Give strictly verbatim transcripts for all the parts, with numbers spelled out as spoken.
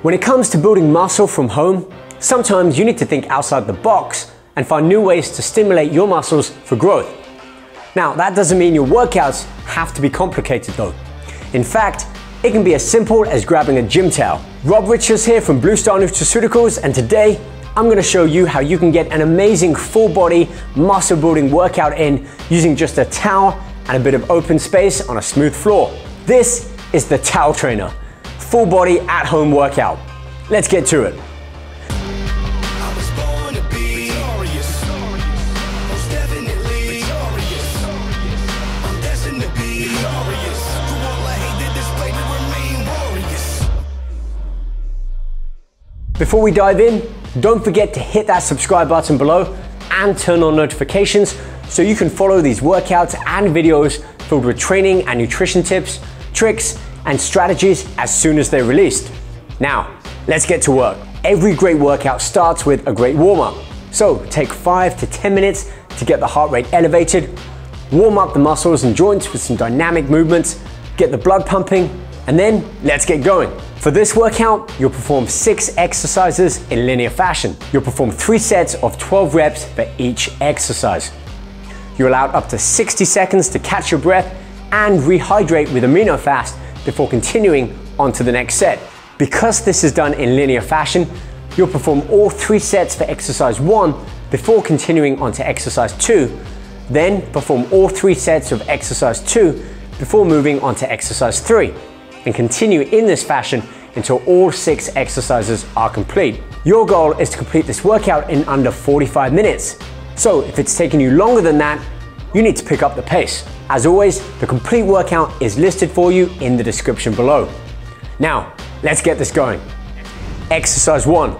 When it comes to building muscle from home, sometimes you need to think outside the box and find new ways to stimulate your muscles for growth. Now, that doesn't mean your workouts have to be complicated though. In fact, it can be as simple as grabbing a gym towel. Rob Riches here from Blue Star Nutraceuticals, and today I'm going to show you how you can get an amazing full body muscle building workout in using just a towel and a bit of open space on a smooth floor. This is the Towel Trainer. Full body at home workout. Let's get to it. Before we dive in, don't forget to hit that subscribe button below and turn on notifications so you can follow these workouts and videos filled with training and nutrition tips, tricks, and strategies as soon as they're released. Now, let's get to work. Every great workout starts with a great warm-up. So take five to ten minutes to get the heart rate elevated, warm up the muscles and joints with some dynamic movements, get the blood pumping, and then let's get going. For this workout, you'll perform six exercises in linear fashion. You'll perform three sets of twelve reps for each exercise. You're allowed up to sixty seconds to catch your breath and rehydrate with AminoFast before continuing on to the next set. Because this is done in linear fashion, you'll perform all three sets for exercise one before continuing on to exercise two, then perform all three sets of exercise two before moving on to exercise three, and continue in this fashion until all six exercises are complete. Your goal is to complete this workout in under forty-five minutes. So if it's taking you longer than that, you need to pick up the pace. As always, the complete workout is listed for you in the description below. Now, let's get this going. Exercise one,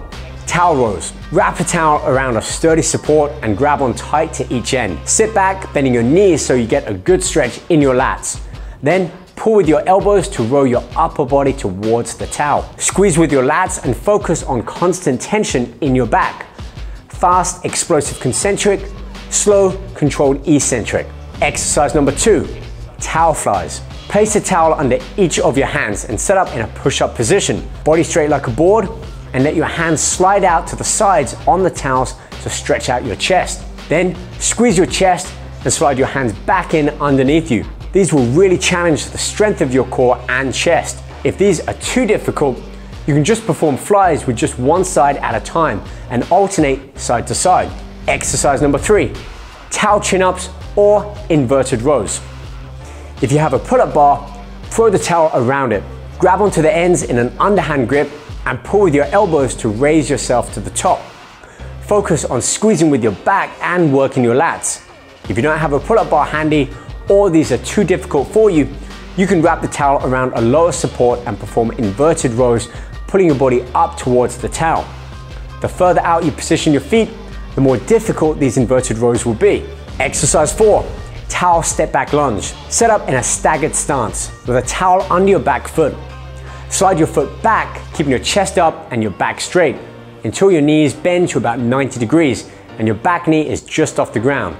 towel rows. Wrap a towel around a sturdy support and grab on tight to each end. Sit back, bending your knees so you get a good stretch in your lats. Then pull with your elbows to row your upper body towards the towel. Squeeze with your lats and focus on constant tension in your back. Fast, explosive concentric, slow, controlled eccentric. Exercise number two, towel flies. Place a towel under each of your hands and set up in a push-up position. Body straight like a board, and let your hands slide out to the sides on the towels to stretch out your chest. Then squeeze your chest and slide your hands back in underneath you. These will really challenge the strength of your core and chest. If these are too difficult, you can just perform flies with just one side at a time and alternate side to side. Exercise number three, towel chin-ups or inverted rows. If you have a pull-up bar, throw the towel around it. Grab onto the ends in an underhand grip and pull with your elbows to raise yourself to the top. Focus on squeezing with your back and working your lats. If you don't have a pull-up bar handy or these are too difficult for you, you can wrap the towel around a lower support and perform inverted rows, pulling your body up towards the towel. The further out you position your feet, the more difficult these inverted rows will be. Exercise four, towel step back lunge. Set up in a staggered stance with a towel under your back foot. Slide your foot back, keeping your chest up and your back straight until your knees bend to about ninety degrees and your back knee is just off the ground.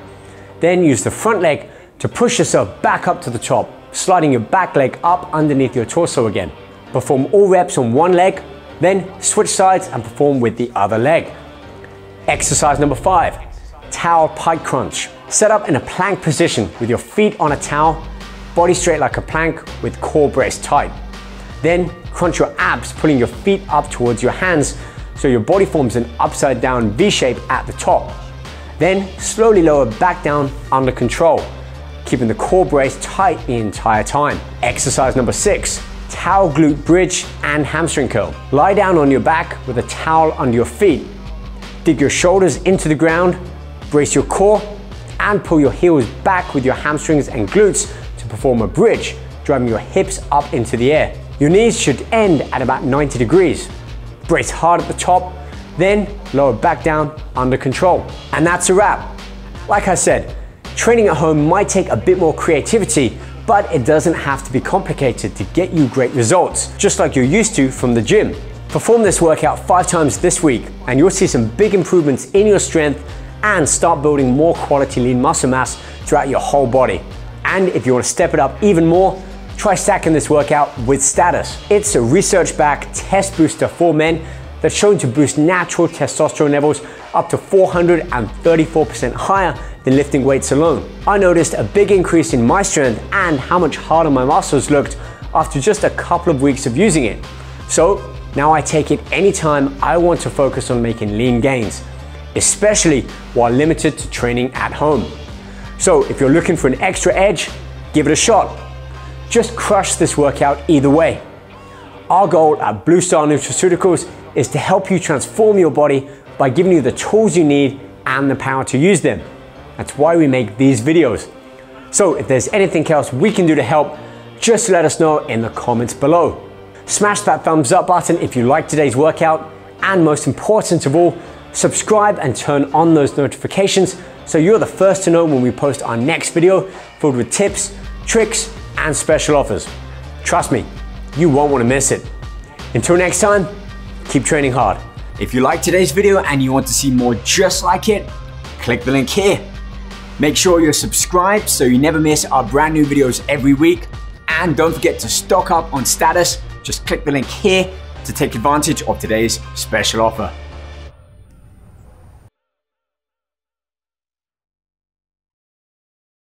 Then use the front leg to push yourself back up to the top, sliding your back leg up underneath your torso again. Perform all reps on one leg, then switch sides and perform with the other leg. Exercise number five, towel pike crunch. Set up in a plank position with your feet on a towel, body straight like a plank with core braced tight. Then crunch your abs, pulling your feet up towards your hands so your body forms an upside down V shape at the top. Then slowly lower back down under control, keeping the core braced tight the entire time. Exercise number six, towel glute bridge and hamstring curl. Lie down on your back with a towel under your feet. Dig your shoulders into the ground, brace your core, and pull your heels back with your hamstrings and glutes to perform a bridge, driving your hips up into the air. Your knees should end at about ninety degrees. Brace hard at the top, then lower back down under control. And that's a wrap. Like I said, training at home might take a bit more creativity, but it doesn't have to be complicated to get you great results, just like you're used to from the gym. Perform this workout five times this week and you'll see some big improvements in your strength and start building more quality lean muscle mass throughout your whole body. And if you want to step it up even more, Try stacking this workout with Status. It's a research-backed test booster for men that's shown to boost natural testosterone levels up to four hundred thirty-four percent higher than lifting weights alone. I noticed a big increase in my strength and how much harder my muscles looked after just a couple of weeks of using it. So now I take it anytime I want to focus on making lean gains, especially while limited to training at home. So if you're looking for an extra edge, give it a shot. Just crush this workout either way. Our goal at Blue Star Nutraceuticals is to help you transform your body by giving you the tools you need and the power to use them. That's why we make these videos. So if there's anything else we can do to help, just let us know in the comments below. Smash that thumbs up button if you liked today's workout, and most important of all, subscribe and turn on those notifications so you're the first to know when we post our next video filled with tips, tricks, and special offers. Trust me, you won't want to miss it. Until next time, keep training hard. If you liked today's video and you want to see more just like it, click the link here. Make sure you're subscribed so you never miss our brand new videos every week. And don't forget to stock up on Status. Just click the link here to take advantage of today's special offer.